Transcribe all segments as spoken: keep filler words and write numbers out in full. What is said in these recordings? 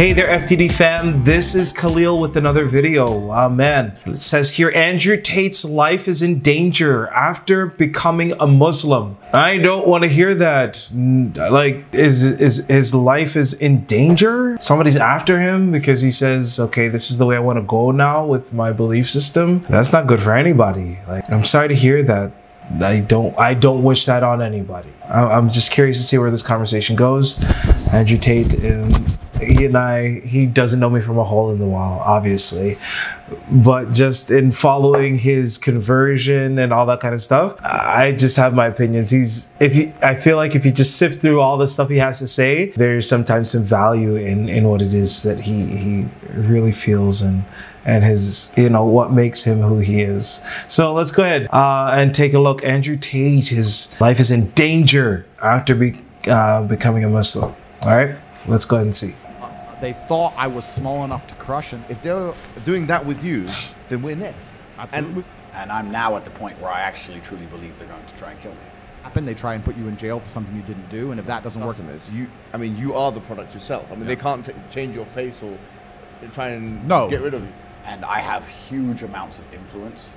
Hey there, F T D fam. This is Khalil with another video. Amen. It says here, Andrew Tate's life is in danger after becoming a Muslim. I don't want to hear that. Like, is, is his life is in danger? Somebody's after him because he says, okay, this is the way I want to go now with my belief system. That's not good for anybody. Like, I'm sorry to hear that. I don't, I don't wish that on anybody. I'm just curious to see where this conversation goes. Andrew Tate, and he and I, he doesn't know me from a hole in the wall, obviously. But just in following his conversion and all that kind of stuff, I just have my opinions. He's, if you, I feel like if you just sift through all the stuff he has to say, there's sometimes some value in, in what it is that he, he really feels and and his, you know, what makes him who he is. So let's go ahead uh, and take a look. Andrew Tate, his life is in danger after be, uh, becoming a Muslim. All right, let's go ahead and see. They thought I was small enough to crush him. If they're doing that with you, then we're next. Absolutely. And, and I'm now at the point where I actually truly believe they're going to try and kill me. Happen, they try and put you in jail for something you didn't do, and if that doesn't Customers, work... You, I mean, you are the product yourself. I mean, yeah. They can't t change your face or try and no. get rid of you. And I have huge amounts of influence,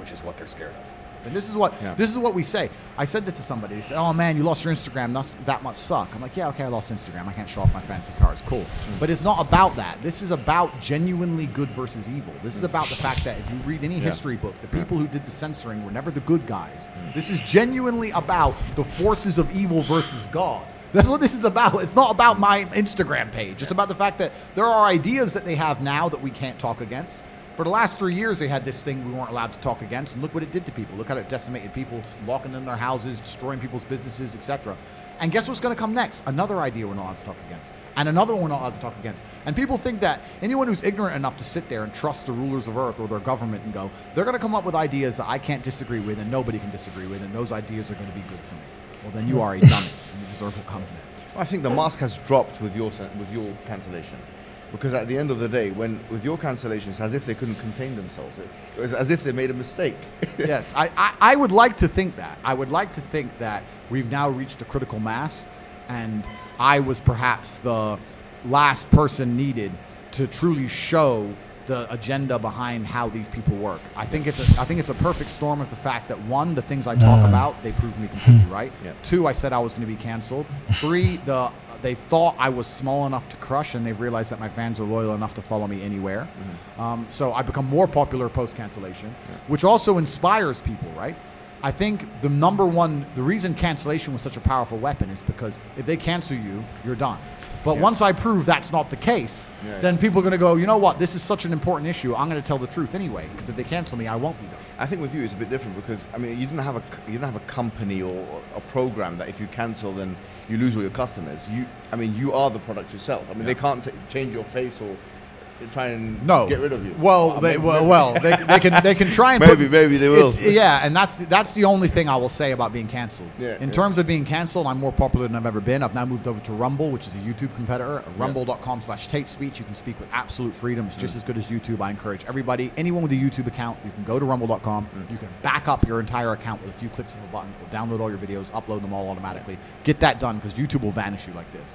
which is what they're scared of. And this is what yeah. this is what we say. I said this to somebody. They said, "Oh man, you lost your Instagram. That's, that must suck." I'm like, "Yeah, okay, I lost Instagram. I can't show off my fancy cars. Cool." Mm. But it's not about that. This is about genuinely good versus evil. This is about the fact that if you read any yeah. history book, the people yeah. who did the censoring were never the good guys. Mm. This is genuinely about the forces of evil versus God. That's what this is about. It's not about my Instagram page. It's about the fact that there are ideas that they have now that we can't talk against. For the last three years, they had this thing we weren't allowed to talk against, and look what it did to people. Look how it decimated people, locking in their houses, destroying people's businesses, et cetera. And guess what's going to come next? Another idea we're not allowed to talk against, and another one we're not allowed to talk against. And people think that anyone who's ignorant enough to sit there and trust the rulers of earth or their government and go, they're going to come up with ideas that I can't disagree with and nobody can disagree with, and those ideas are going to be good for me. Well, then you are a dummy. I think the mask has dropped with your with your cancellation, because at the end of the day, when with your cancellation, it's as if they couldn't contain themselves. It was as if they made a mistake. Yes, I, I I would like to think that. I would like to think that we've now reached a critical mass, and I was perhaps the last person needed to truly show the agenda behind how these people work. I think it's a, I think it's a perfect storm of the fact that one, the things I talk uh, about, they proved me completely right. Yeah. Two, I said I was going to be canceled. Three, the they thought I was small enough to crush, and they've realized that my fans are loyal enough to follow me anywhere. Mm-hmm. um, so I become more popular post-cancellation, yeah. which also inspires people, right? I think the number one, the reason cancellation was such a powerful weapon is because if they cancel you, you're done. But yeah. once I prove that's not the case, yeah, then yeah. people are going to go, you know what, this is such an important issue, I'm going to tell the truth anyway, because if they cancel me, I won't be there. I think with you it's a bit different because, I mean, you didn't have a, you didn't have a company or a program that if you cancel, then you lose all your customers. You, I mean, you are the product yourself. I mean, yeah. they can't t change your face or... try and no. get rid of you. Well, well they maybe, well, well they, they can they can try and maybe put, maybe they will. Yeah, and that's that's the only thing I will say about being canceled. Yeah, in yeah. terms of being canceled, I'm more popular than I've ever been. I've now moved over to Rumble, which is a YouTube competitor. Rumble dot com slash Tate Speech. You can speak with absolute freedom. It's just mm. as good as YouTube. I encourage everybody, anyone with a YouTube account, you can go to Rumble dot com. Mm. You can back up your entire account with a few clicks of a button. It'll download all your videos, upload them all automatically. Get that done because YouTube will vanish you like this.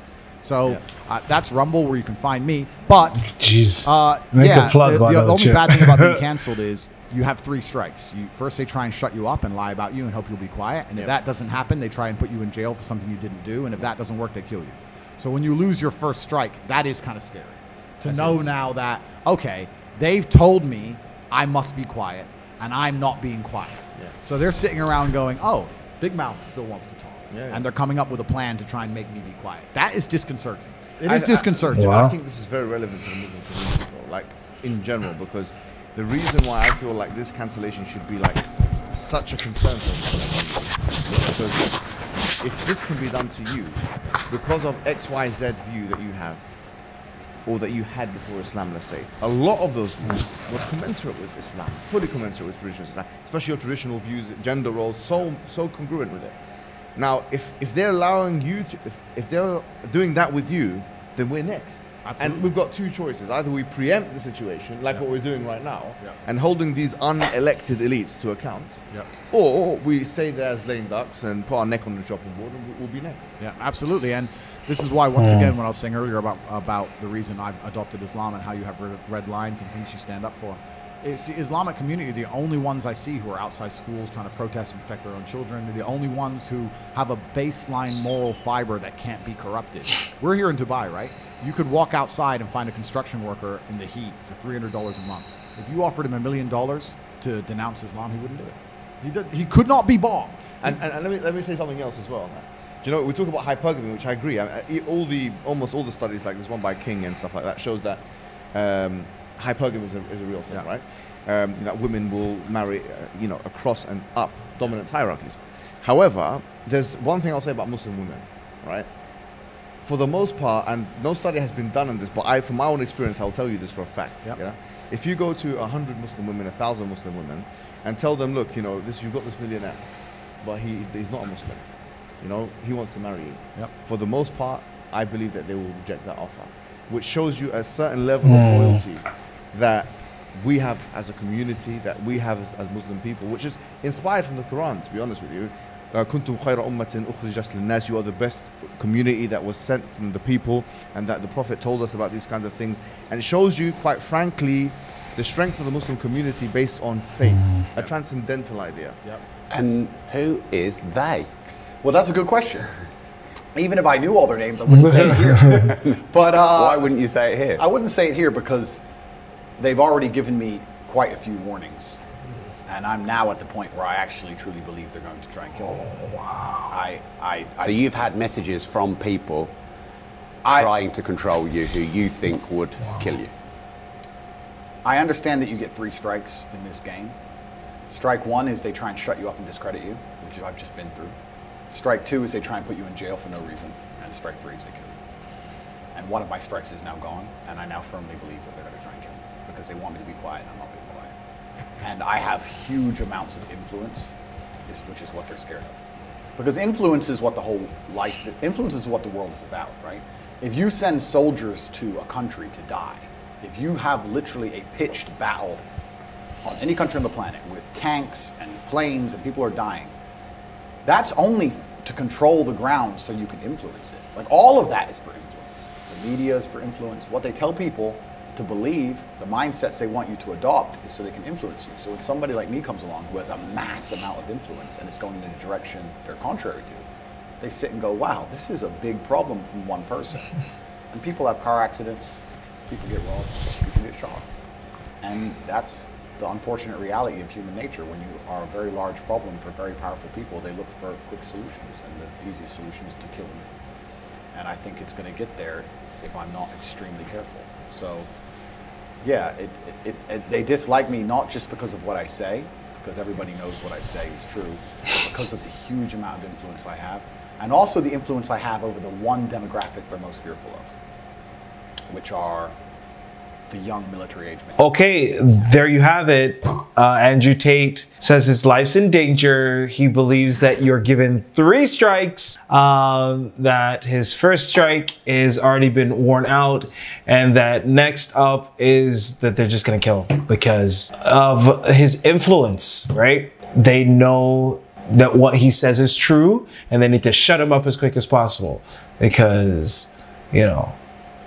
So yeah. uh, that's Rumble where you can find me. But Jeez. Uh, Make yeah, the, plug the, the, the only bad thing about being canceled is you have three strikes. You, first, they try and shut you up and lie about you and hope you'll be quiet. And yep. if that doesn't happen, they try and put you in jail for something you didn't do. And if that doesn't work, they kill you. So when you lose your first strike, that is kind of scary. To I know see. now that, okay, they've told me I must be quiet and I'm not being quiet. Yeah. So they're sitting around going, oh, Big Mouth still wants to talk. Yeah, yeah. And they're coming up with a plan to try and make me be quiet. That is disconcerting. It I, is disconcerting. I, wow. I think this is very relevant to the Muslim community, like in general, because the reason why I feel like this cancellation should be like such a concern for me, because if this can be done to you because of X, Y, Z view that you have, or that you had before Islam, let's say, a lot of those views were commensurate with Islam, fully commensurate with traditional Islam, especially your traditional views, gender roles, so so congruent with it. Now, if, if they're allowing you to, if, if they're doing that with you, then we're next. Absolutely. And we've got two choices. Either we preempt the situation, like yeah. what we're doing right now, yeah. and holding these unelected elites to account, yeah. or we stay there as lame ducks and put our neck on the chopping board and we'll be next. Yeah, absolutely. And this is why, once again, when I was saying earlier about, about the reason I've adopted Islam and how you have red lines and things you stand up for. It's the Islamic community, the only ones I see who are outside schools trying to protest and protect their own children. They're the only ones who have a baseline moral fiber that can't be corrupted. We're here in Dubai, right? You could walk outside and find a construction worker in the heat for three hundred dollars a month. If you offered him a million dollars to denounce Islam, he wouldn't do it. He, did, he could not be bought. And, and, and let, me, let me say something else as well on that. Do you know, we talk about hypergamy, which I agree. I, I, all the, almost all the studies, like this one by King and stuff like that, shows that um, hypergamy is a, is a real thing, yeah. right? Um, that women will marry, uh, you know, across and up dominance hierarchies. However, there's one thing I'll say about Muslim women, right? For the most part, and no study has been done on this, but I, from my own experience, I'll tell you this for a fact. Yeah. You know? If you go to a hundred Muslim women, a thousand Muslim women, and tell them, look, you know, this, you've got this millionaire, but he, he's not a Muslim. You know, he wants to marry you. Yep. For the most part, I believe that they will reject that offer, which shows you a certain level mm. of loyalty that we have as a community, that we have as, as Muslim people, which is inspired from the Quran, to be honest with you. Kuntum khaira ummatin ukhrijat lin nas. You are the best community that was sent from the people, and that the Prophet told us about these kinds of things. And it shows you, quite frankly, the strength of the Muslim community based on faith, mm. a yep. transcendental idea. Yep. And who is they? Well, that's a good question. Even if I knew all their names, I wouldn't say it here. But uh, why wouldn't you say it here? I wouldn't say it here because they've already given me quite a few warnings. And I'm now at the point where I actually truly believe they're going to try and kill me. Oh, wow. I, I, I, so you've had messages from people I, trying to control you who you think would wow. kill you. I understand that you get three strikes in this game. Strike one is they try and shut you up and discredit you, which I've just been through. Strike two is they try and put you in jail for no reason, and strike three is they kill you. And one of my strikes is now gone, and I now firmly believe that they're going to try and kill me because they want me to be quiet and I'm not being quiet. And I have huge amounts of influence, which is what they're scared of. Because influence is what the whole life, influence is what the world is about, right? If you send soldiers to a country to die, if you have literally a pitched battle on any country on the planet with tanks and planes and people are dying, that's only to control the ground so you can influence it. Like, all of that is for influence. The media is for influence. What they tell people to believe, the mindsets they want you to adopt, is so they can influence you. So when somebody like me comes along who has a mass amount of influence and it's going in a direction they're contrary to, they sit and go, wow, this is a big problem from one person. And people have car accidents, people get robbed, people get shot. And that's the unfortunate reality of human nature. When you are a very large problem for very powerful people, they look for quick solutions, and the easiest solution is to kill them. And I think it's going to get there if I'm not extremely careful. So, yeah, it, it, it, it, they dislike me not just because of what I say, because everybody knows what I say is true, but because of the huge amount of influence I have, and also the influence I have over the one demographic they're most fearful of, which are the young military age men. Okay, there you have it. Uh, Andrew Tate says his life's in danger. He believes that you're given three strikes, um, that his first strike is already been worn out, and that next up is that they're just gonna kill him because of his influence, right? They know that what he says is true and they need to shut him up as quick as possible because, you know,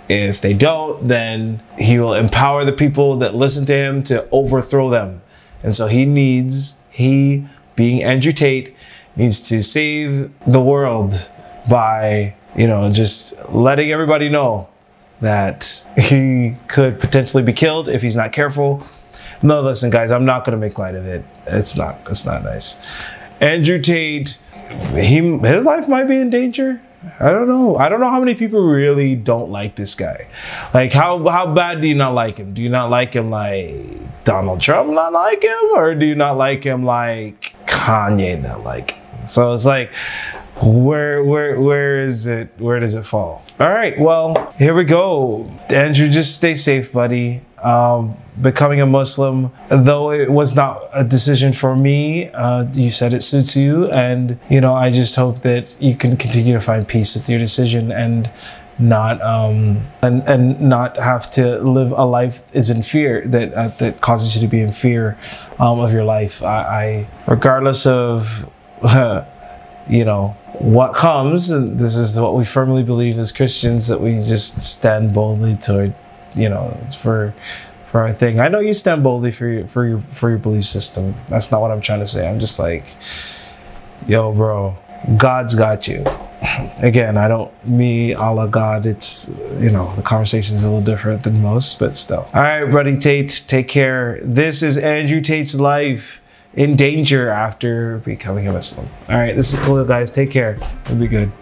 if they don't, then he will empower the people that listen to him to overthrow them. And so he needs, he being Andrew Tate, needs to save the world by, you know, just letting everybody know that he could potentially be killed if he's not careful. No, listen, guys, I'm not going to make light of it. It's not, it's not nice. Andrew Tate, he, his life might be in danger. I don't know. I don't know how many people really don't like this guy. Like, how, how bad do you not like him? Do you not like him like Donald Trump not like him? Or do you not like him like Kanye not like him? So it's like, where, where, where is it? Where does it fall? All right. Well, here we go. Andrew, just stay safe, buddy. Um, becoming a Muslim, though it was not a decision for me, uh, you said it suits you. And, you know, I just hope that you can continue to find peace with your decision and not um and and not have to live a life is in fear that uh, that causes you to be in fear um of your life. I, I regardless of uh, you know what comes, and this is what we firmly believe as Christians, that we just stand boldly toward, you know, for for our thing. I know you stand boldly for your for your for your belief system. That's not what I'm trying to say. I'm just like, yo bro, God's got you. Again, I don't, me, Allah, God, it's, you know, the conversation is a little different than most, but still. All right, buddy Tate, take care. This is Andrew Tate's life in danger after becoming a Muslim. All right, this is Khalil, guys. Take care. It'll be good.